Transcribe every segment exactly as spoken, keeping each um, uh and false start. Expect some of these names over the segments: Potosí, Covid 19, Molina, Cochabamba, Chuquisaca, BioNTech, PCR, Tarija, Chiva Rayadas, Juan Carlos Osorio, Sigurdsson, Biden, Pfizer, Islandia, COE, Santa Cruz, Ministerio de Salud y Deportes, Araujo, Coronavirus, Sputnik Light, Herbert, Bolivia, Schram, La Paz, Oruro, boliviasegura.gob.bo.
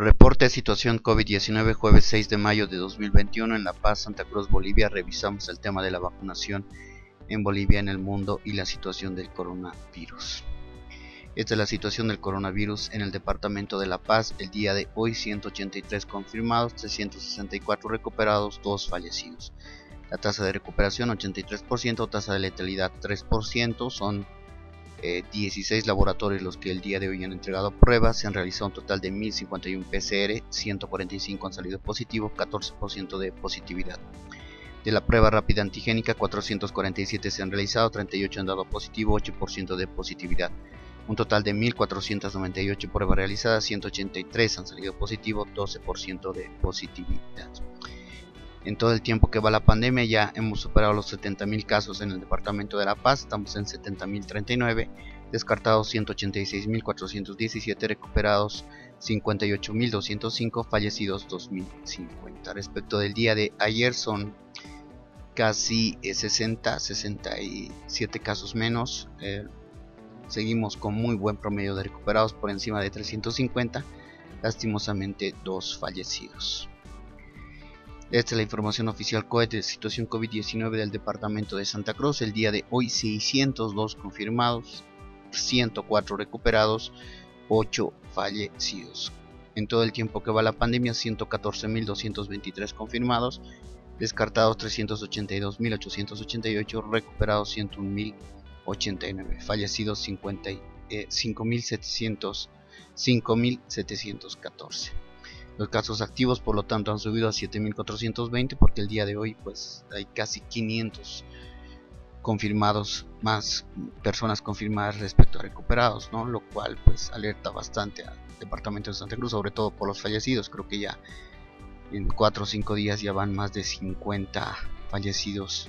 Reporte situación COVID diecinueve jueves seis de mayo de dos mil veintiuno en La Paz, Santa Cruz, Bolivia. Revisamos el tema de la vacunación en Bolivia, en el mundo y la situación del coronavirus. Esta es la situación del coronavirus en el departamento de La Paz. El día de hoy, ciento ochenta y tres confirmados, trescientos sesenta y cuatro recuperados, dos fallecidos. La tasa de recuperación ochenta y tres por ciento, tasa de letalidad tres por ciento, son Eh, dieciséis laboratorios los que el día de hoy han entregado pruebas. Se han realizado un total de mil cincuenta y uno P C R, ciento cuarenta y cinco han salido positivos, catorce por ciento de positividad. De la prueba rápida antigénica, cuatrocientos cuarenta y siete se han realizado, treinta y ocho han dado positivo, ocho por ciento de positividad. Un total de mil cuatrocientos noventa y ocho pruebas realizadas, ciento ochenta y tres han salido positivo, doce por ciento de positividad. En todo el tiempo que va la pandemia ya hemos superado los setenta mil casos en el departamento de La Paz, estamos en setenta mil treinta y nueve, descartados ciento ochenta y seis mil cuatrocientos diecisiete, recuperados cincuenta y ocho mil doscientos cinco, fallecidos dos mil cincuenta. Respecto del día de ayer, son casi sesenta, sesenta y siete casos menos, eh, seguimos con muy buen promedio de recuperados por encima de trescientos cincuenta, lastimosamente dos fallecidos. Esta es la información oficial C O E de situación COVID diecinueve del departamento de Santa Cruz. El día de hoy, seiscientos dos confirmados, ciento cuatro recuperados, ocho fallecidos. En todo el tiempo que va la pandemia, ciento catorce mil doscientos veintitrés confirmados, descartados trescientos ochenta y dos mil ochocientos ochenta y ocho, recuperados ciento un mil ochenta y nueve, fallecidos cinco mil setecientos catorce. Los casos activos, por lo tanto, han subido a siete mil cuatrocientos veinte, porque el día de hoy pues hay casi quinientos confirmados, más personas confirmadas respecto a recuperados, ¿no? Lo cual pues alerta bastante al departamento de Santa Cruz, sobre todo por los fallecidos. Creo que ya en cuatro o cinco días ya van más de cincuenta fallecidos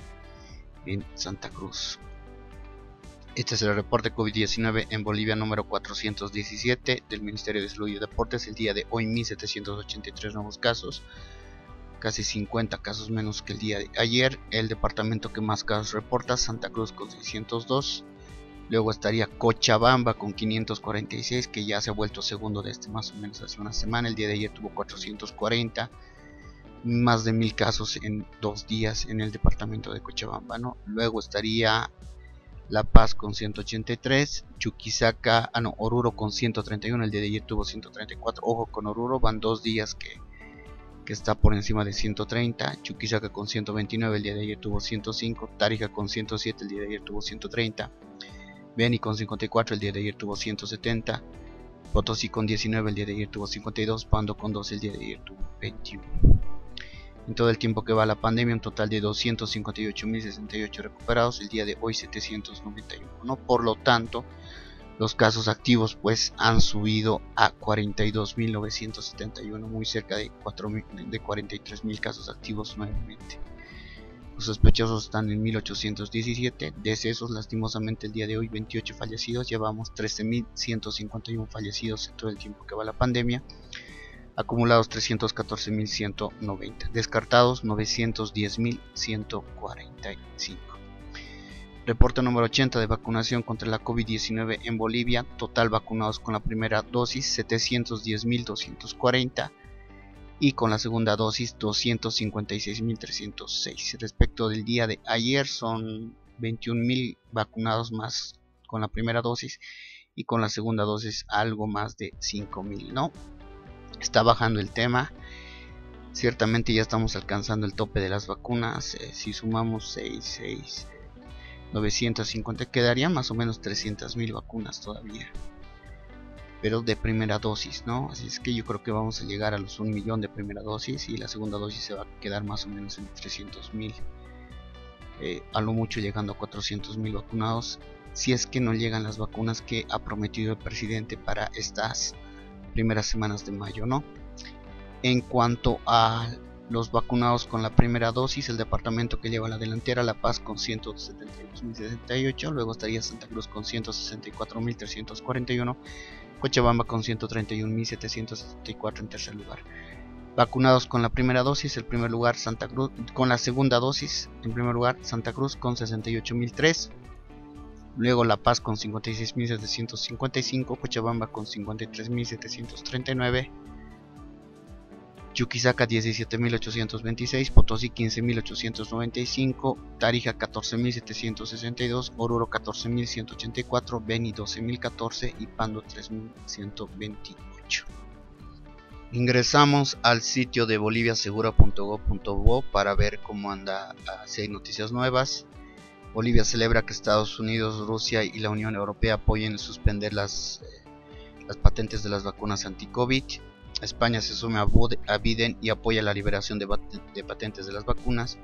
en Santa Cruz. Este es el reporte COVID diecinueve en Bolivia número cuatrocientos diecisiete del Ministerio de Salud y Deportes. El día de hoy, mil setecientos ochenta y tres nuevos casos, casi cincuenta casos menos que el día de ayer. El departamento que más casos reporta, Santa Cruz con seiscientos dos. Luego estaría Cochabamba con quinientos cuarenta y seis, que ya se ha vuelto segundo desde más o menos hace una semana. El día de ayer tuvo cuatrocientos cuarenta. Más de mil casos en dos días en el departamento de Cochabamba, ¿no? Luego estaría La Paz con ciento ochenta y tres, Chuquisaca, ah no, Oruro con ciento treinta y uno, el día de ayer tuvo ciento treinta y cuatro, ojo con Oruro, van dos días que, que está por encima de ciento treinta, Chuquisaca con ciento veintinueve, el día de ayer tuvo ciento cinco, Tarija con ciento siete, el día de ayer tuvo ciento treinta, Beni con cincuenta y cuatro, el día de ayer tuvo ciento setenta, Potosí con diecinueve, el día de ayer tuvo cincuenta y dos, Pando con doce, el día de ayer tuvo veintiuno. En todo el tiempo que va la pandemia, un total de doscientos cincuenta y ocho mil sesenta y ocho recuperados, el día de hoy setecientos noventa y uno. Por lo tanto, los casos activos pues han subido a cuarenta y dos mil novecientos setenta y uno, muy cerca de, de cuarenta y tres mil casos activos nuevamente. Los sospechosos están en mil ochocientos diecisiete, decesos lastimosamente el día de hoy veintiocho fallecidos, llevamos trece mil ciento cincuenta y uno fallecidos en todo el tiempo que va la pandemia. Acumulados trescientos catorce mil ciento noventa, descartados novecientos diez mil ciento cuarenta y cinco. Reporte número ochenta de vacunación contra la COVID diecinueve en Bolivia. Total vacunados con la primera dosis setecientos diez mil doscientos cuarenta y con la segunda dosis doscientos cincuenta y seis mil trescientos seis. Respecto del día de ayer, son veintiún mil vacunados más con la primera dosis y con la segunda dosis algo más de cinco mil, ¿no? Está bajando el tema, ciertamente ya estamos alcanzando el tope de las vacunas. Eh, si sumamos seis, seis, novecientos cincuenta, quedarían más o menos trescientas mil vacunas todavía, pero de primera dosis, ¿no? Así es que yo creo que vamos a llegar a los un millón de primera dosis y la segunda dosis se va a quedar más o menos en trescientos mil, eh, a lo mucho llegando a cuatrocientos mil vacunados, si es que no llegan las vacunas que ha prometido el presidente para estas primeras semanas de mayo, ¿no? En cuanto a los vacunados con la primera dosis, el departamento que lleva la delantera, La Paz con ciento setenta y dos mil setenta y ocho, luego estaría Santa Cruz con ciento sesenta y cuatro mil trescientos cuarenta y uno, Cochabamba con ciento treinta y un mil setecientos setenta y cuatro en tercer lugar. Vacunados con la primera dosis, el primer lugar Santa Cruz, con la segunda dosis, en primer lugar Santa Cruz con sesenta y ocho mil tres. Luego La Paz con cincuenta y seis mil setecientos cincuenta y cinco, Cochabamba con cincuenta y tres mil setecientos treinta y nueve, Chuquisaca diecisiete mil ochocientos veintiséis, Potosí quince mil ochocientos noventa y cinco, Tarija catorce mil setecientos sesenta y dos, Oruro catorce mil ciento ochenta y cuatro, Beni doce mil catorce y Pando tres mil ciento veintiocho. Ingresamos al sitio de bolivia segura punto gob punto bo para ver cómo anda, si hay noticias nuevas. Bolivia celebra que Estados Unidos, Rusia y la Unión Europea apoyen suspender las, eh, las patentes de las vacunas anti-COVID. España se suma a Biden y apoya la liberación de, de patentes de las vacunas.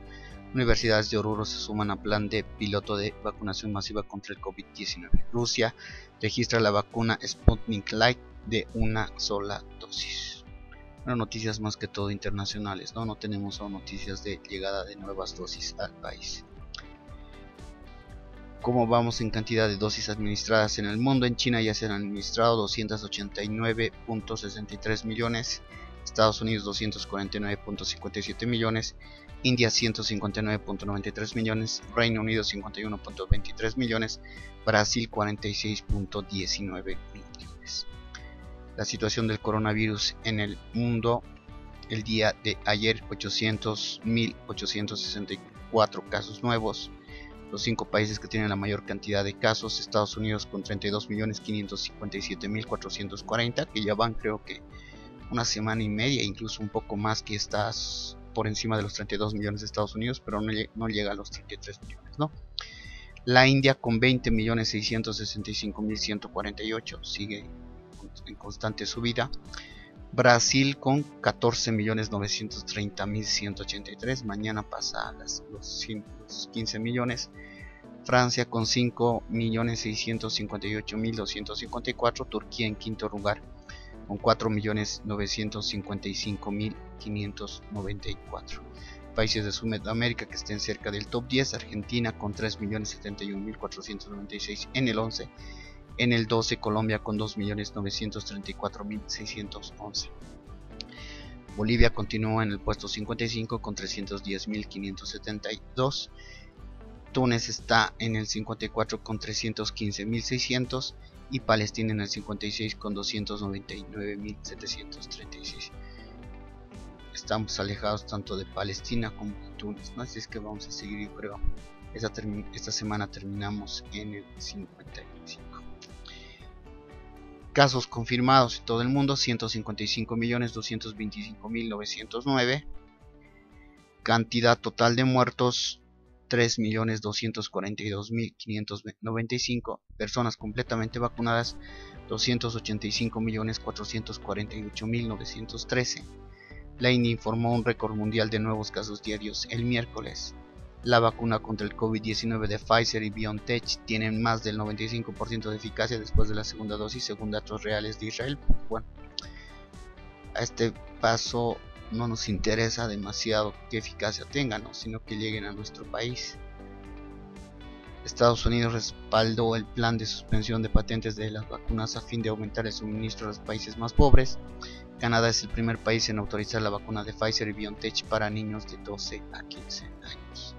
Universidades de Oruro se suman a plan de piloto de vacunación masiva contra el COVID diecinueve. Rusia registra la vacuna Sputnik Light de una sola dosis. Bueno, noticias más que todo internacionales, no no tenemos aún noticias de llegada de nuevas dosis al país. ¿Cómo vamos en cantidad de dosis administradas en el mundo? En China ya se han administrado doscientos ochenta y nueve punto sesenta y tres millones, Estados Unidos doscientos cuarenta y nueve punto cincuenta y siete millones, India ciento cincuenta y nueve punto noventa y tres millones, Reino Unido cincuenta y uno punto veintitrés millones, Brasil cuarenta y seis punto diecinueve millones. La situación del coronavirus en el mundo: el día de ayer ochocientos mil ochocientos sesenta y cuatro casos nuevos. Los cinco países que tienen la mayor cantidad de casos: Estados Unidos con treinta y dos millones quinientos cincuenta y siete mil cuatrocientos cuarenta, que ya van, creo que una semana y media, incluso un poco más, que estás por encima de los treinta y dos millones de Estados Unidos, pero no, no llega a los treinta y tres millones, ¿no? La India con veinte millones seiscientos sesenta y cinco mil ciento cuarenta y ocho, sigue en constante subida. Brasil con catorce millones novecientos treinta mil ciento ochenta y tres, mañana pasa a las, los, los quince millones. Francia con cinco millones seiscientos cincuenta y ocho mil doscientos cincuenta y cuatro, Turquía en quinto lugar con cuatro millones novecientos cincuenta y cinco mil quinientos noventa y cuatro. Países de Sudamérica que estén cerca del top diez: Argentina con tres millones setenta y un mil cuatrocientos noventa y seis en el once. En el doce, Colombia con dos millones novecientos treinta y cuatro mil seiscientos once. Bolivia continúa en el puesto cincuenta y cinco con trescientos diez mil quinientos setenta y dos. Túnez está en el cincuenta y cuatro con trescientos quince mil seiscientos. Y Palestina en el cincuenta y seis con doscientos noventa y nueve mil setecientos treinta y seis. Estamos alejados tanto de Palestina como de Túnez, ¿no? Así es que vamos a seguir, yo creo. Esta, esta semana terminamos en el cincuenta y cinco. Casos confirmados en todo el mundo: ciento cincuenta y cinco millones doscientos veinticinco mil novecientos nueve. Cantidad total de muertos: tres millones doscientos cuarenta y dos mil quinientos noventa y cinco. Personas completamente vacunadas: doscientos ochenta y cinco millones cuatrocientos cuarenta y ocho mil novecientos trece. La India informó un récord mundial de nuevos casos diarios el miércoles. La vacuna contra el COVID diecinueve de Pfizer y BioNTech tienen más del noventa y cinco por ciento de eficacia después de la segunda dosis, según datos reales de Israel. Bueno, a este paso no nos interesa demasiado qué eficacia tengan, ¿no?, sino que lleguen a nuestro país. Estados Unidos respaldó el plan de suspensión de patentes de las vacunas a fin de aumentar el suministro a los países más pobres. Canadá es el primer país en autorizar la vacuna de Pfizer y BioNTech para niños de doce a quince años.